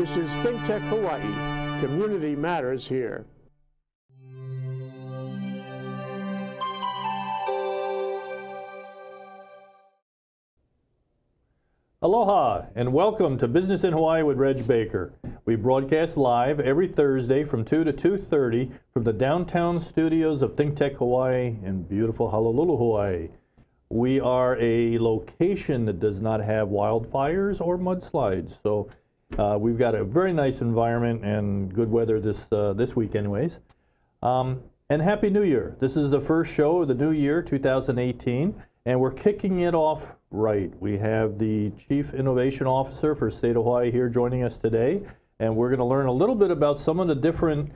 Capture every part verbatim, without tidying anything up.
This is ThinkTech Hawaii. Community matters here. Aloha and welcome to Business in Hawaii with Reg Baker. We broadcast live every Thursday from two to two thirty from the downtown studios of ThinkTech Hawaii in beautiful Honolulu, Hawaii. We are a location that does not have wildfires or mudslides, so uh, we've got a very nice environment and good weather this, uh, this week anyways. Um, and Happy New Year. This is the first show of the new year, two thousand eighteen, and we're kicking it off right. We have the Chief Innovation Officer for State of Hawaii here joining us today, and we're going to learn a little bit about some of the different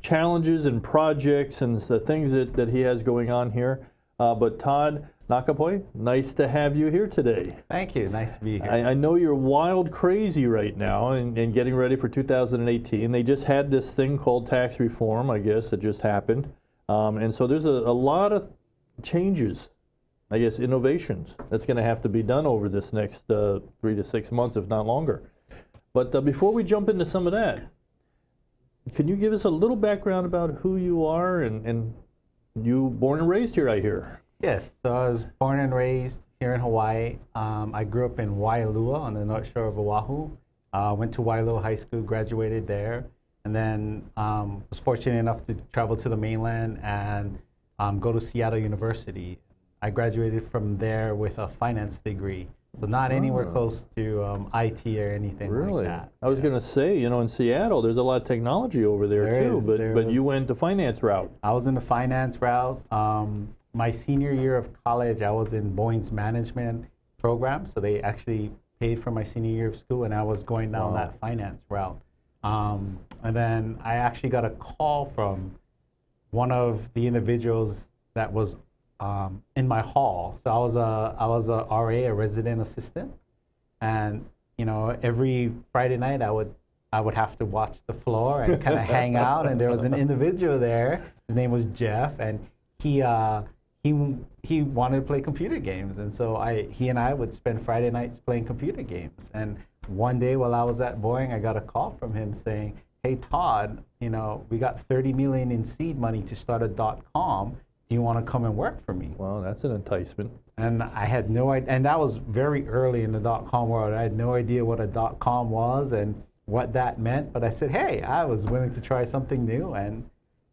challenges and projects and the things that, that he has going on here. Uh, but Todd Nacapuy, nice to have you here today. Thank you. Nice to be here. I, I know you're wild crazy right now and, and getting ready for two thousand eighteen. They just had this thing called tax reform, I guess, that just happened. Um, and so there's a, a lot of changes, I guess, innovations that's going to have to be done over this next uh, three to six months, if not longer. But uh, before we jump into some of that, can you give us a little background about who you are? And, and you born and raised here, I hear. Yes, so I was born and raised here in Hawaii. Um, I grew up in Waialua on the north shore of Oahu. Uh, went to Waialua High School, graduated there, and then um, was fortunate enough to travel to the mainland and um, go to Seattle University. I graduated from there with a finance degree, so not anywhere oh. close to um, I T or anything really? like that. I was yes. going to say, you know, in Seattle, there's a lot of technology over there, there too, is, but, there but was, you went the finance route. I was in the finance route. Um, my senior year of college, I was in Boeing's management program, so they actually paid for my senior year of school, and I was going down wow. that finance route. Um, and then I actually got a call from one of the individuals that was Um, in my hall. So I was a I was a R A, a resident assistant, and you know every Friday night I would I would have to watch the floor and kind of hang out. And there was an individual there. His name was Jeff, and he uh, he he wanted to play computer games, and so I he and I would spend Friday nights playing computer games. And one day while I was at Boeing, I got a call from him saying, "Hey Todd, you know we got thirty million in seed money to start a dot com. Do you want to come and work for me?" Well, that's an enticement. And I had no idea, and that was very early in the dot-com world. I had no idea what a dot-com was and what that meant, but I said, hey, I was willing to try something new and,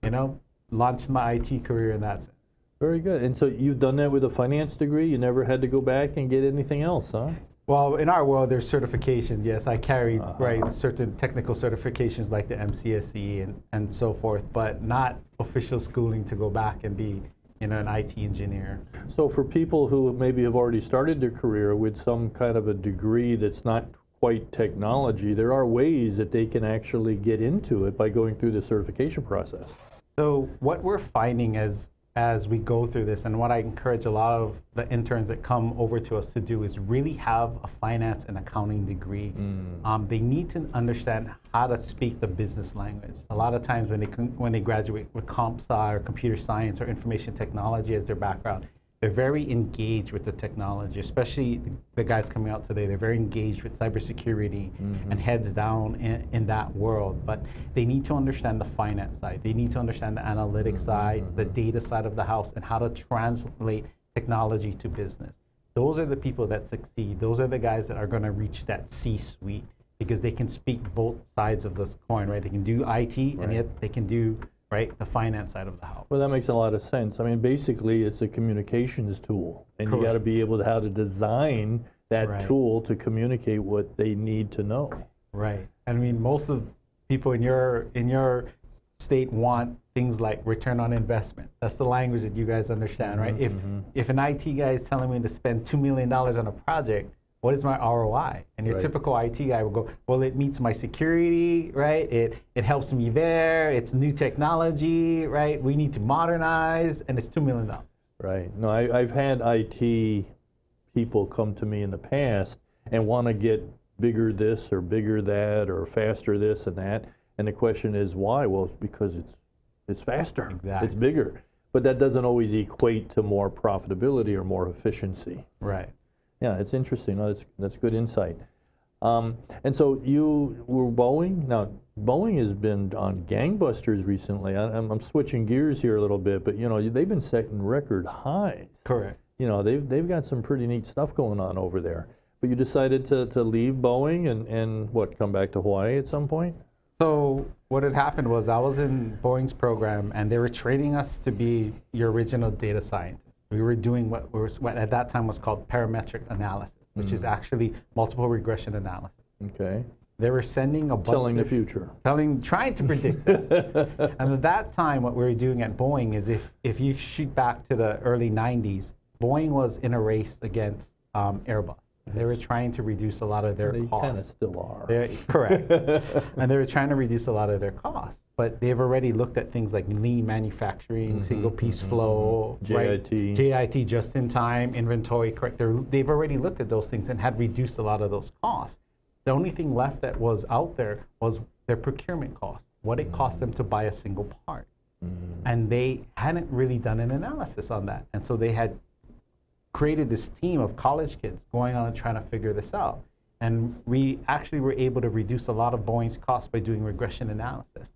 you know, launched my I T career in that sense. Very good. And so you've done that with a finance degree? You never had to go back and get anything else, huh? Well, in our world, there's certifications, yes. I carried uh-huh. right, certain technical certifications like the M C S E and, and so forth, but not official schooling to go back and be you know, an I T engineer. So for people who maybe have already started their career with some kind of a degree that's not quite technology, there are ways that they can actually get into it by going through the certification process. So what we're finding is, as we go through this, and what I encourage a lot of the interns that come over to us to do is really have a finance and accounting degree. Mm. Um, they need to understand how to speak the business language. A lot of times when they when they graduate with CompSci or computer science or information technology as their background, they're very engaged with the technology, especially the guys coming out today. They're very engaged with cybersecurity mm-hmm. and heads down in, in that world. But they need to understand the finance side. They need to understand the analytics mm-hmm. side, mm-hmm. the data side of the house, and how to translate technology to business. Those are the people that succeed. Those are the guys that are going to reach that C-suite because they can speak both sides of this coin, right? They can do I T, right. and yet they can do right, the finance side of the house. Well, that makes a lot of sense. I mean, basically, it's a communications tool, and Correct. you got to be able to how to design that right. tool to communicate what they need to know. Right. I mean, most of the people in your in your state want things like return on investment. That's the language that you guys understand, right? Mm-hmm. If if an I T guy is telling me to spend two million dollars on a project, what is my R O I? And your right. typical I T guy will go, well, it meets my security, right? It it helps me there. It's new technology, right? We need to modernize, and it's two million dollars. Right. No, I, I've had I T people come to me in the past and want to get bigger this or bigger that or faster this and that. And the question is why? Well, it's because it's, it's faster. Exactly. It's bigger. But that doesn't always equate to more profitability or more efficiency. Right. Yeah, it's interesting. No, that's, that's good insight. Um, and so you were Boeing. Now, Boeing has been on gangbusters recently. I, I'm, I'm switching gears here a little bit, but you know they've been setting record highs. Correct. You know they've they've got some pretty neat stuff going on over there. But you decided to to leave Boeing and and what come back to Hawaii at some point. So what had happened was I was in Boeing's program, and they were training us to be your original data scientist. We were doing what was what at that time was called parametric analysis, which mm-hmm. is actually multiple regression analysis. Okay. They were sending a bunch telling of, the future, telling, trying to predict that. And at that time, what we were doing at Boeing is if if you shoot back to the early nineties, Boeing was in a race against um, Airbus. They were trying to reduce a lot of their they costs. They kind of still are. They're, correct. And they were trying to reduce a lot of their costs, but they've already looked at things like lean manufacturing, mm-hmm, single piece mm-hmm. flow, J I T, right? J I T, just in time inventory. Correct. They're, they've already looked at those things and had reduced a lot of those costs. The only thing left that was out there was their procurement cost, what it cost them to buy a single part. Mm-hmm. And they hadn't really done an analysis on that. And so they had created this team of college kids going on and trying to figure this out. And we actually were able to reduce a lot of Boeing's costs by doing regression analysis,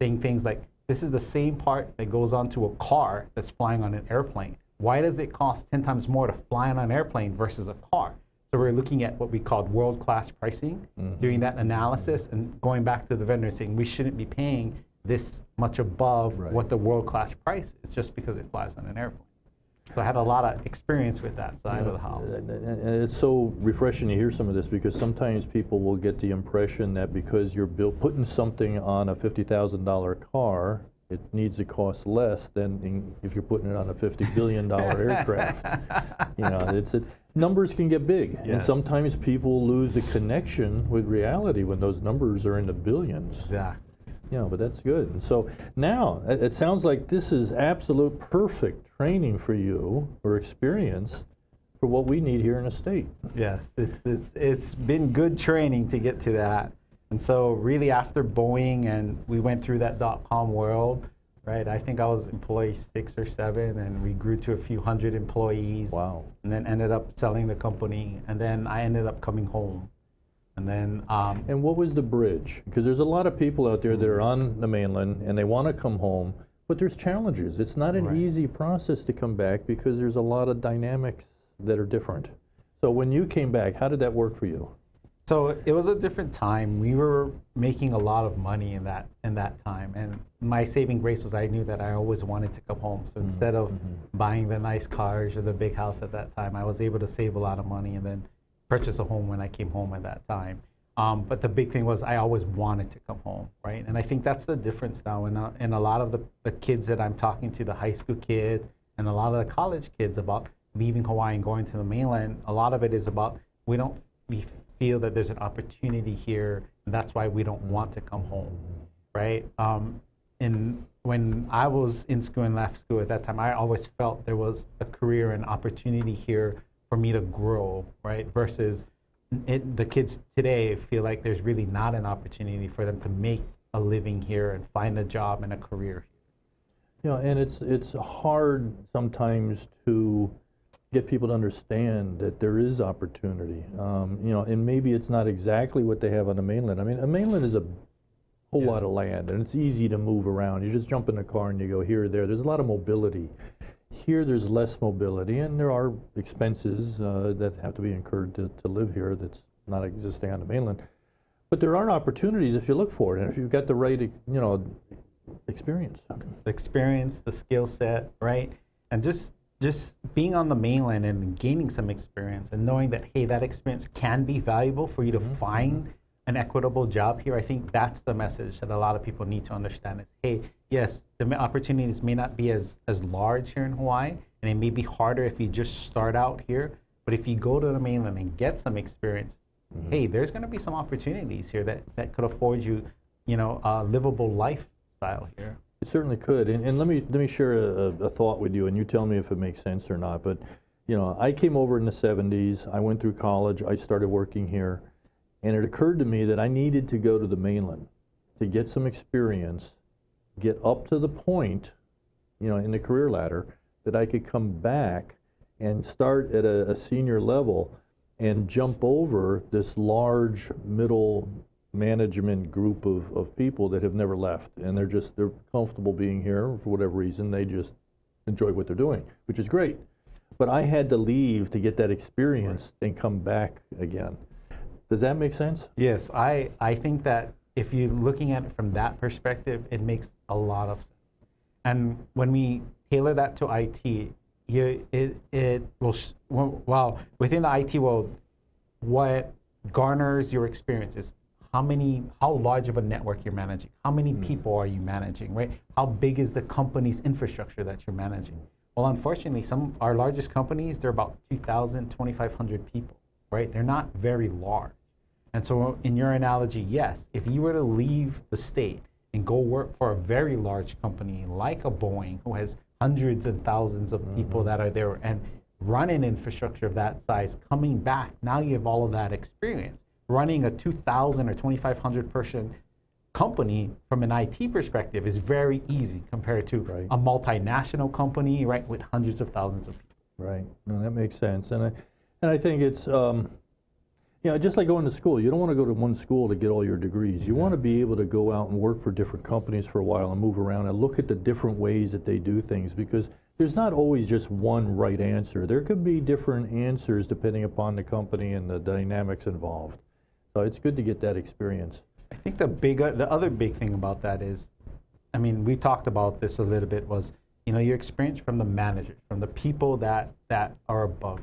saying things like, this is the same part that goes onto a car that's flying on an airplane. Why does it cost ten times more to fly on an airplane versus a car? So we're looking at what we called world-class pricing, mm-hmm. doing that analysis and going back to the vendor and saying we shouldn't be paying this much above right. what the world-class price is just because it flies on an airplane. So I had a lot of experience with that side yeah. of the house. And it's so refreshing to hear some of this because sometimes people will get the impression that because you're built, putting something on a fifty thousand dollar car, it needs to cost less than in, if you're putting it on a fifty billion dollar aircraft. You know, it's it, numbers can get big, yes. and sometimes people lose the connection with reality when those numbers are in the billions. Exactly. Yeah, but that's good. And so now it, it sounds like this is absolute perfect training for you or experience for what we need here in the state. Yes, it's it's it's been good training to get to that. And so really after Boeing and we went through that dot-com world, right? I think I was employee six or seven and we grew to a few hundred employees. Wow. And then ended up selling the company. And then I ended up coming home. And then... Um, and what was the bridge? Because there's a lot of people out there that are on the mainland and they want to come home, but there's challenges. It's not an right. easy process to come back because there's a lot of dynamics that are different. So when you came back, how did that work for you? So it was a different time. We were making a lot of money in that in that time, and my saving grace was I knew that I always wanted to come home. So mm-hmm. instead of mm-hmm. buying the nice cars or the big house at that time, I was able to save a lot of money and then purchase a home when I came home at that time. Um, but the big thing was I always wanted to come home, right? And I think that's the difference now. And uh, and a lot of the, the kids that I'm talking to, the high school kids and a lot of the college kids about leaving Hawaii and going to the mainland, a lot of it is about we don't we. feel that there's an opportunity here, and that's why we don't want to come home, right? Um, and when I was in school and left school at that time, I always felt there was a career and opportunity here for me to grow, right? Versus it, the kids today feel like there's really not an opportunity for them to make a living here and find a job and a career. You know, and it's it's hard sometimes to get people to understand that there is opportunity, um, you know, and maybe it's not exactly what they have on the mainland. I mean, a mainland is a whole yeah. lot of land, and it's easy to move around. You just jump in a car and you go here or there. There's a lot of mobility. Here, there's less mobility, and there are expenses uh, that have to be incurred to, to live here that's not existing on the mainland. But there are opportunities if you look for it, and if you've got the right, you know, experience. Experience, the skill set, right? And just... Just being on the mainland and gaining some experience and knowing that, hey, that experience can be valuable for you to mm-hmm. find an equitable job here, I think that's the message that a lot of people need to understand is, hey, yes, the opportunities may not be as, as large here in Hawaii, and it may be harder if you just start out here, but if you go to the mainland and get some experience, mm-hmm. hey, there's going to be some opportunities here that, that could afford you, you know, a livable lifestyle here. It certainly could, and, and let me let me share a, a thought with you, and you tell me if it makes sense or not. But you know, I came over in the seventies. I went through college. I started working here, and it occurred to me that I needed to go to the mainland to get some experience, get up to the point, you know, in the career ladder that I could come back and start at a, a senior level and jump over this large middle management group of, of people that have never left, and they're just they're comfortable being here for whatever reason. They just enjoy what they're doing, which is great. But I had to leave to get that experience and come back again. Does that make sense? Yes, I, I think that if you're looking at it from that perspective, it makes a lot of sense. And when we tailor that to I T, you, it, it will, well, within the I T world, what garners your experience is how many, how large of a network you're managing, how many mm. people are you managing, right? How big is the company's infrastructure that you're managing? Well, unfortunately, some of our largest companies, they're about two thousand, twenty-five hundred people, right? They're not very large. And so in your analogy, yes, if you were to leave the state and go work for a very large company like a Boeing, who has hundreds and thousands of people mm-hmm. that are there and run an infrastructure of that size, coming back, now you have all of that experience. Running a two thousand or twenty-five hundred person company from an I T perspective is very easy compared to right. a multinational company, right, with hundreds of thousands of people. Right, no, that makes sense. And I, and I think it's, um, you know, just like going to school, you don't want to go to one school to get all your degrees. Exactly. You want to be able to go out and work for different companies for a while and move around and look at the different ways that they do things, because there's not always just one right answer. There could be different answers depending upon the company and the dynamics involved. So it's good to get that experience. I think the big, uh, the other big thing about that is, I mean, we talked about this a little bit, was, you know, your experience from the manager, from the people that, that are above,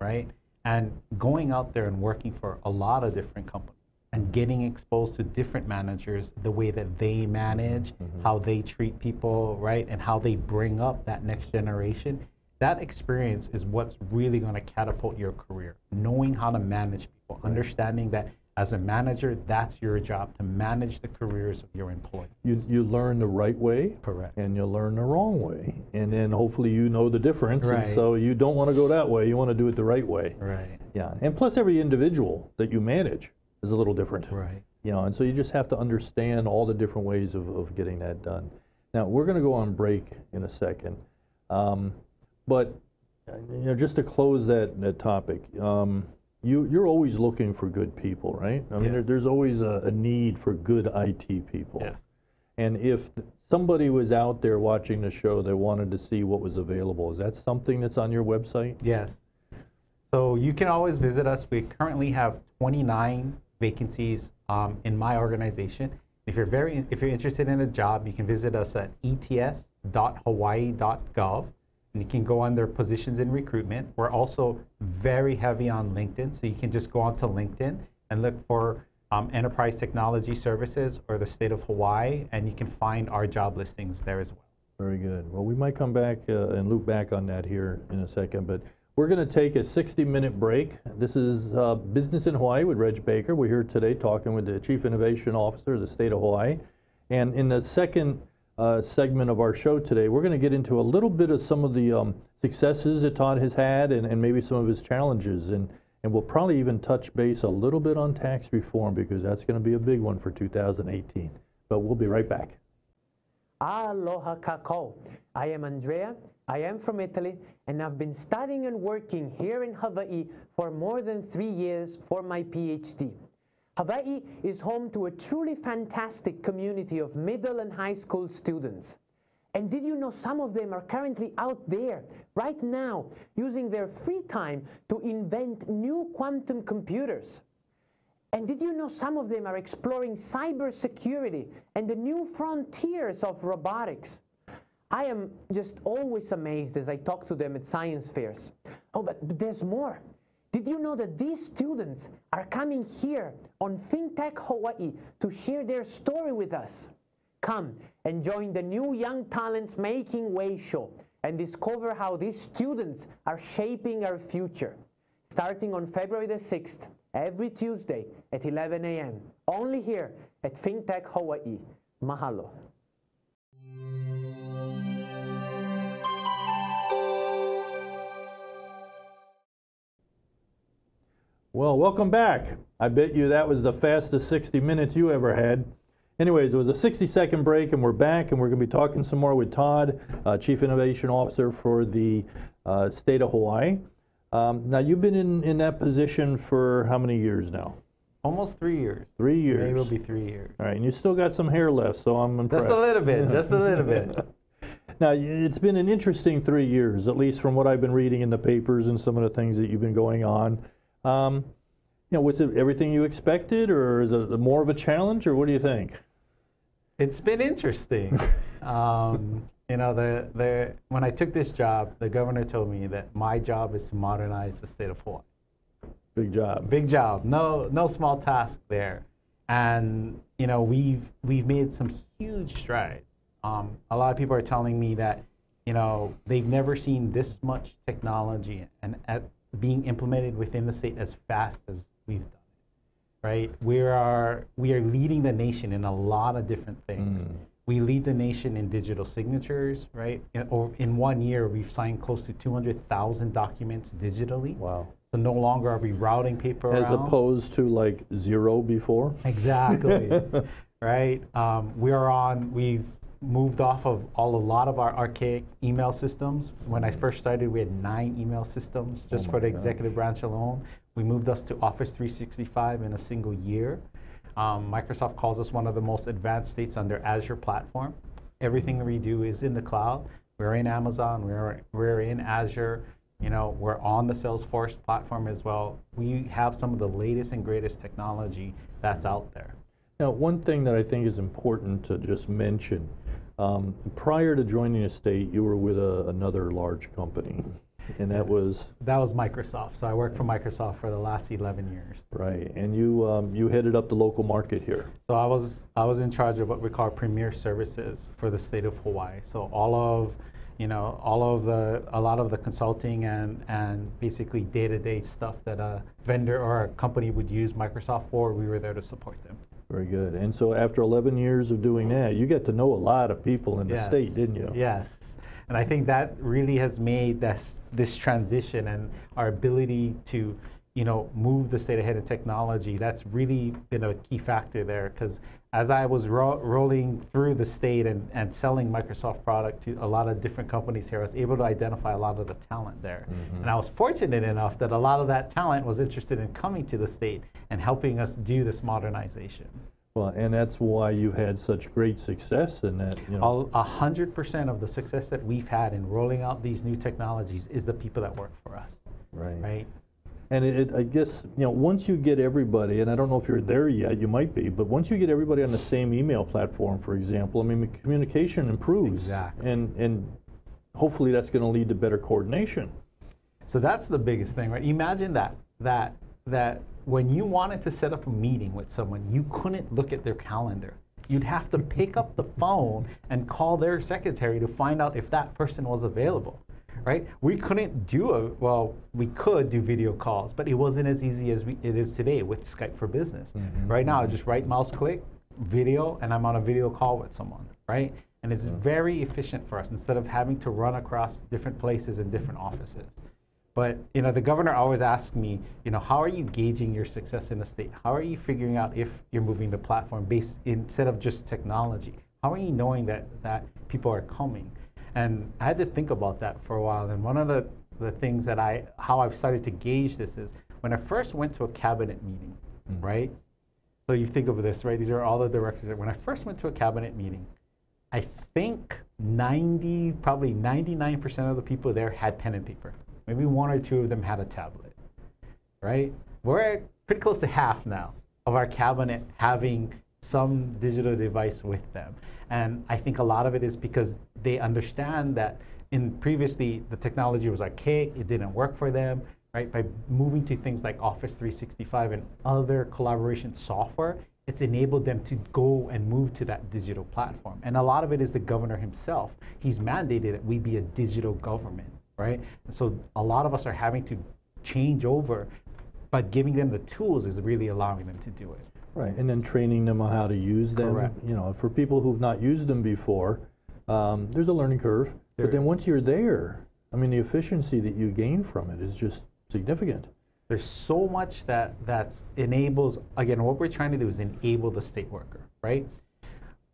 right? And going out there and working for a lot of different companies and getting exposed to different managers, the way that they manage, mm-hmm. how they treat people, right? And how they bring up that next generation. That experience is what's really going to catapult your career, knowing how to manage people, right. understanding that as a manager, that's your job, to manage the careers of your employees. You, you learn the right way. Correct. And you learn the wrong way. And then hopefully you know the difference. Right. And so you don't want to go that way. You want to do it the right way. Right. Yeah. And plus every individual that you manage is a little different. Right. You know, and so you just have to understand all the different ways of, of getting that done. Now, we're going to go on break in a second. Um, but, you know, just to close that, that topic, um, You, you're always looking for good people, right? I mean, yes. there, there's always a, a need for good I T people. Yes. And if somebody was out there watching the show that wanted to see what was available, is that something that's on your website? Yes. So you can always visit us. We currently have twenty-nine vacancies um, in my organization. If you're, very, if you're interested in a job, you can visit us at E T S dot hawaii dot gov. And you can go under positions in recruitment. We're also very heavy on LinkedIn, so you can just go onto LinkedIn and look for um, Enterprise Technology Services or the State of Hawaii, and you can find our job listings there as well. Very good. Well, we might come back uh, and loop back on that here in a second, but we're going to take a sixty minute break. This is uh, Business in Hawaii with Reg Baker. We're here today talking with the Chief Innovation Officer of the State of Hawaii, and in the second Uh, segment of our show today, we're going to get into a little bit of some of the um, successes that Todd has had and, and maybe some of his challenges, and, and we'll probably even touch base a little bit on tax reform, because that's going to be a big one for two thousand eighteen. But we'll be right back. Aloha kako. I am Andrea. I am from Italy, and I've been studying and working here in Hawaii for more than three years for my PhD. Hawaii is home to a truly fantastic community of middle and high school students. And did you know some of them are currently out there, right now, using their free time to invent new quantum computers? And did you know some of them are exploring cybersecurity and the new frontiers of robotics? I am just always amazed as I talk to them at science fairs. Oh, but there's more. Did you know that these students are coming here on ThinkTech Hawaii to share their story with us? Come and join the new Young Talents Making Way show and discover how these students are shaping our future. Starting on February the sixth, every Tuesday at eleven A M, only here at ThinkTech Hawaii. Mahalo. Well, welcome back. I bet you that was the fastest sixty minutes you ever had. Anyways, it was a sixty second break, and we're back, and we're going to be talking some more with Todd, uh, Chief Innovation Officer for the uh, State of Hawaii. Um, now, you've been in, in that position for how many years now? Almost three years. Three years. Maybe it'll be three years. All right, and you still got some hair left, so I'm impressed. Just a little bit, just a little bit. Now, it's been an interesting three years, at least from what I've been reading in the papers and some of the things that you've been going on. Um, you know, was it everything you expected, or is it more of a challenge, or what do you think? It's been interesting. um, you know, the, the, when I took this job, the governor told me that my job is to modernize the state of Hawaii. Big job. Big job. No, no small task there. And, you know, we've, we've made some huge strides. Um, a lot of people are telling me that, you know, they've never seen this much technology and at being implemented within the state as fast as we've done it, right? We are, we are leading the nation in a lot of different things. Mm. We lead the nation in digital signatures, right? In, or in one year, we've signed close to two hundred thousand documents digitally. Wow. So no longer are we routing paper as around. Opposed to like zero before? Exactly, right? Um, we are on, we've moved off of all a lot of our archaic email systems. When I first started, we had nine email systems just oh for the executive gosh. branch alone. We moved us to Office three sixty-five in a single year. Um, Microsoft calls us one of the most advanced states on their Azure platform. Everything we do is in the cloud. We're in Amazon, we're, we're in Azure, you know, we're on the Salesforce platform as well. We have some of the latest and greatest technology that's out there. Now, one thing that I think is important to just mention, um, prior to joining the state, you were with a, another large company, and that was? That was Microsoft. So I worked for Microsoft for the last eleven years. Right, and you um, you headed up the local market here. So I was, I was in charge of what we call premier services for the state of Hawaii. So all of, you know, all of the, a lot of the consulting and, and basically day-to-day stuff that a vendor or a company would use Microsoft for, we were there to support them. Very good. And so after eleven years of doing that, you get to know a lot of people in the yes. state, didn't you? Yes. And I think that really has made this, this transition and our ability to, you know, move the state ahead in technology. That's really been a key factor there, because as I was ro rolling through the state and, and selling Microsoft product to a lot of different companies here, I was able to identify a lot of the talent there. Mm-hmm. And I was fortunate enough that a lot of that talent was interested in coming to the state and helping us do this modernization. Well, and that's why you had such great success in that. You know. A hundred percent of the success that we've had in rolling out these new technologies is the people that work for us. Right. Right. And it, it, I guess, you know, once you get everybody, and I don't know if you're there yet, you might be, but once you get everybody on the same email platform, for example, I mean, communication improves. Exactly. And, and hopefully that's going to lead to better coordination. So that's the biggest thing, right? Imagine that, that, that when you wanted to set up a meeting with someone, you couldn't look at their calendar. You'd have to pick up the phone and call their secretary to find out if that person was available. Right? We couldn't do a, well, we could do video calls, but it wasn't as easy as we, it is today with Skype for Business. Mm-hmm. Right now, I just right mouse click, video, and I'm on a video call with someone, right? And it's mm-hmm. very efficient for us instead of having to run across different places and different offices. But, you know, the governor always asks me, you know, how are you gauging your success in the state? How are you figuring out if you're moving the platform based instead of just technology? How are you knowing that, that people are coming? And I had to think about that for a while. And one of the, the things that I, how I've started to gauge this is, when I first went to a cabinet meeting, mm-hmm. right? So you think of this, right? These are all the directors. When I first went to a cabinet meeting, I think ninety, probably ninety-nine percent of the people there had pen and paper. Maybe one or two of them had a tablet, right? We're pretty close to half now of our cabinet having some digital device with them. And I think a lot of it is because they understand that in previously the technology was archaic, it didn't work for them, right? By moving to things like Office three sixty-five and other collaboration software, it's enabled them to go and move to that digital platform. And a lot of it is the governor himself. He's mandated that we be a digital government, right? And so a lot of us are having to change over, but giving them the tools is really allowing them to do it. Right, and then training them on how to use them. Correct. You know, for people who've not used them before, um, there's a learning curve. There but then once you're there, I mean, the efficiency that you gain from it is just significant. There's so much that that's enables, again, what we're trying to do is enable the state worker, right?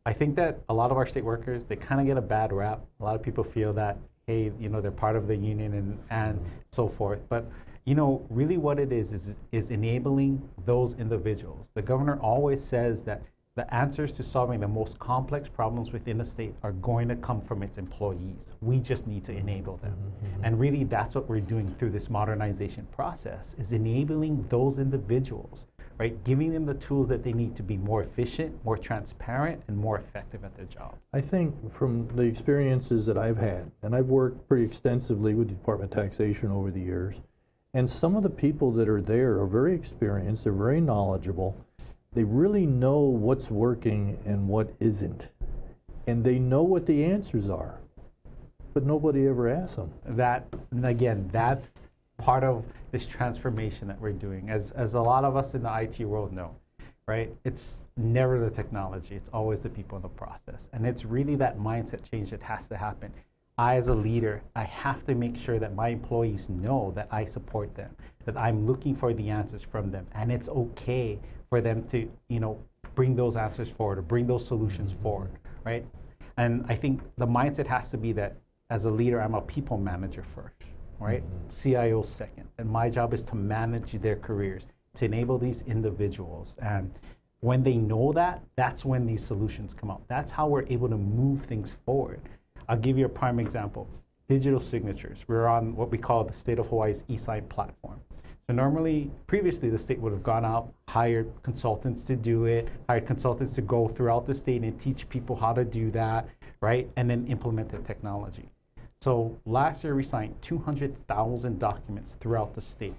I think that a lot of our state workers, they kind of get a bad rap. A lot of people feel that, hey, you know, they're part of the union and, and so forth. But, you know, really what it is, is, is enabling those individuals. The governor always says that the answers to solving the most complex problems within the state are going to come from its employees. We just need to enable them. Mm-hmm. And really that's what we're doing through this modernization process, is enabling those individuals, right? Giving them the tools that they need to be more efficient, more transparent, and more effective at their job. I think from the experiences that I've had, and I've worked pretty extensively with the Department of Taxation over the years, and some of the people that are there are very experienced, they're very knowledgeable, they really know what's working and what isn't. And they know what the answers are, but nobody ever asks them. That, and again, that's part of this transformation that we're doing. As, as a lot of us in the I T world know, right? It's never the technology, it's always the people in the process. And it's really that mindset change that has to happen. I, as a leader, I have to make sure that my employees know that I support them, that I'm looking for the answers from them, and it's okay for them to, you know, bring those answers forward or bring those solutions forward, right? And I think the mindset has to be that as a leader, I'm a people manager first, right? Mm-hmm. C I O second, and my job is to manage their careers, to enable these individuals. And when they know that, that's when these solutions come up. That's how we're able to move things forward. I'll give you a prime example. Digital signatures. We're on what we call the State of Hawaii's eSign platform. So normally, previously, the state would have gone out, hired consultants to do it, hired consultants to go throughout the state and teach people how to do that, right? And then implement the technology. So last year, we signed two hundred thousand documents throughout the state.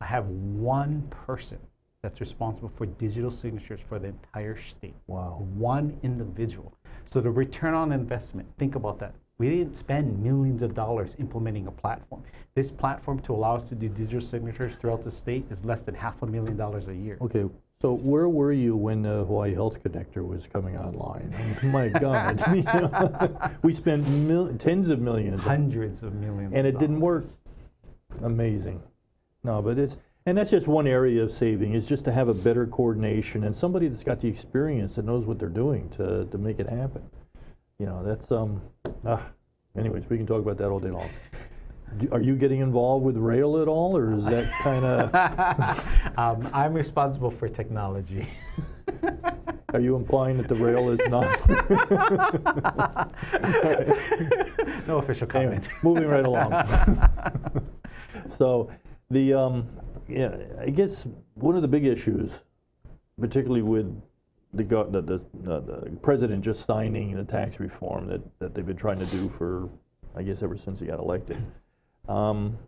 I have one person that's responsible for digital signatures for the entire state. Wow. One individual. So the return on investment, think about that. We didn't spend millions of dollars implementing a platform. This platform to allow us to do digital signatures throughout the state is less than half a million dollars a year. Okay, so where were you when the Hawaii Health Connector was coming online? My God, you know, we spent mil tens of millions. Hundreds of millions. And it dollars. didn't work. Amazing. No, but it's, and that's just one area of saving, is just to have a better coordination and somebody that's got the experience and knows what they're doing to, to make it happen. You know, that's, um, ah, anyways, we can talk about that all day long. Do, are you getting involved with rail at all, or is that kind of? um, I'm responsible for technology. Are you implying that the rail is not? No official comment. Anyway, moving right along. So. The, um, yeah, I guess one of the big issues, particularly with the, go the, the, uh, the president just signing the tax reform that, that they've been trying to do for, I guess, ever since he got elected. Um,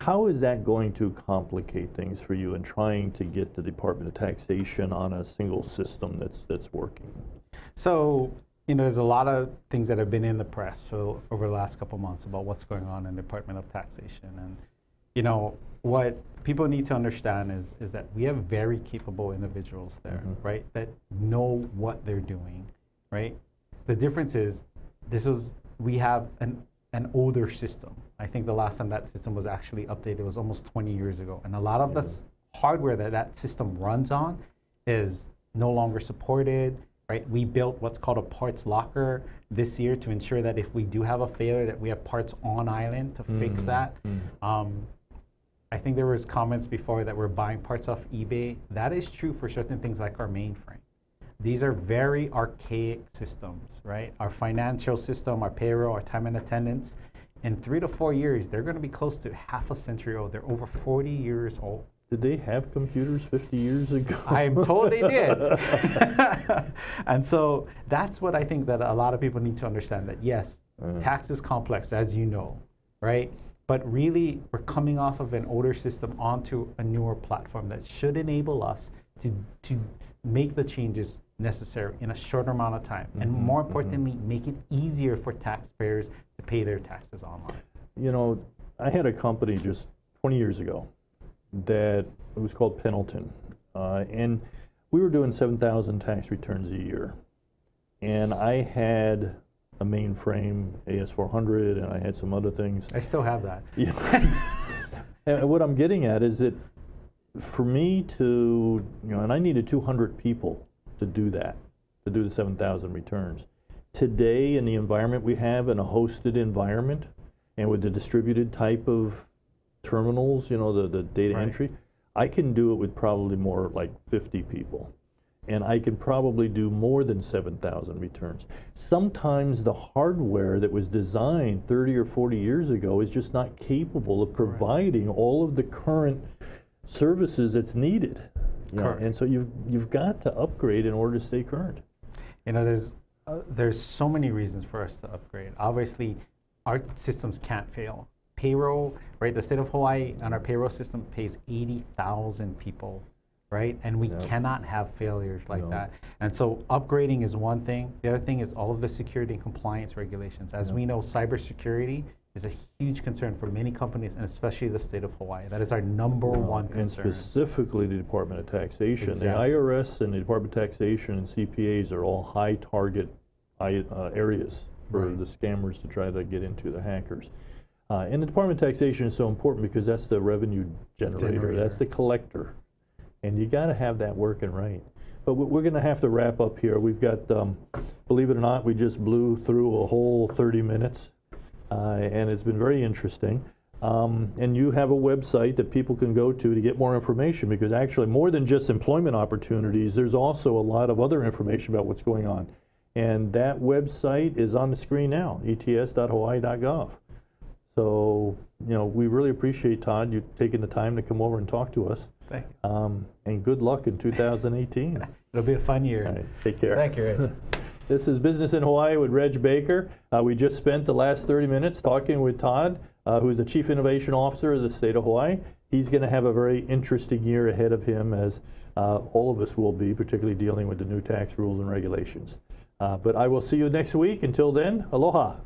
how is that going to complicate things for you in trying to get the Department of Taxation on a single system that's, that's working? So, you know, there's a lot of things that have been in the press for, over the last couple months about what's going on in the Department of Taxation. And you know, what people need to understand is, is that we have very capable individuals there, mm-hmm. right, that know what they're doing, right? The difference is, this was, we have an, an older system. I think the last time that system was actually updated was almost twenty years ago. And a lot of mm-hmm. the hardware that that system runs on is no longer supported, right? We built what's called a parts locker this year to ensure that if we do have a failure, that we have parts on island to mm-hmm. fix that. Mm-hmm. um, I think there was comments before that we're buying parts off eBay. That is true for certain things like our mainframe. These are very archaic systems, right? Our financial system, our payroll, our time and attendance. In three to four years, they're going to be close to half a century old. They're over forty years old. Did they have computers fifty years ago? I am told they did. And so that's what I think that a lot of people need to understand, that yes, uh-huh. tax is complex, as you know, right? But really, we're coming off of an older system onto a newer platform that should enable us to, to make the changes necessary in a short amount of time. Mm-hmm, and more importantly, mm-hmm. make it easier for taxpayers to pay their taxes online. You know, I had a company just twenty years ago that it was called Pendleton. Uh, and we were doing seven thousand tax returns a year. And I had a mainframe, A S four hundred, and I had some other things. I still have that. Yeah. And what I'm getting at is that for me to, you know, and I needed two hundred people to do that, to do the seven thousand returns. today in the environment we have, in a hosted environment, and with the distributed type of terminals, you know, the, the data right. entry, I can do it with probably more like fifty people. And I can probably do more than seven thousand returns. Sometimes the hardware that was designed thirty or forty years ago is just not capable of providing right. all of the current services that's needed. You know? And so you've, you've got to upgrade in order to stay current. You know, there's, uh, there's so many reasons for us to upgrade. Obviously, our systems can't fail. Payroll, right? The state of Hawaii on our payroll system pays eighty thousand people, right? And we yep. cannot have failures like no. that. And so upgrading is one thing. The other thing is all of the security and compliance regulations. As yep. we know, cybersecurity is a huge concern for many companies, and especially the state of Hawaii. That is our number no. one concern. And specifically the Department of Taxation. Exactly. The I R S and the Department of Taxation and C P As are all high target uh, areas for right. the scammers to try to get into, the hackers. Uh, and the Department of Taxation is so important because that's the revenue generator. generator. That's the collector. And you got to have that working right. But we're going to have to wrap up here. We've got, um, believe it or not, we just blew through a whole thirty minutes. Uh, and it's been very interesting. Um, and you have a website that people can go to to get more information, because actually more than just employment opportunities, there's also a lot of other information about what's going on. And that website is on the screen now, E T S dot hawaii dot gov. So, you know, we really appreciate, Todd, you taking the time to come over and talk to us. Thank you. Um, and good luck in two thousand eighteen. It'll be a fun year. All right, take care. Thank you, Reg. This is Business in Hawaii with Reg Baker. Uh, we just spent the last thirty minutes talking with Todd, uh, who is the Chief Innovation Officer of the state of Hawaii. He's going to have a very interesting year ahead of him, as uh, all of us will be, particularly dealing with the new tax rules and regulations. Uh, but I will see you next week. Until then, aloha.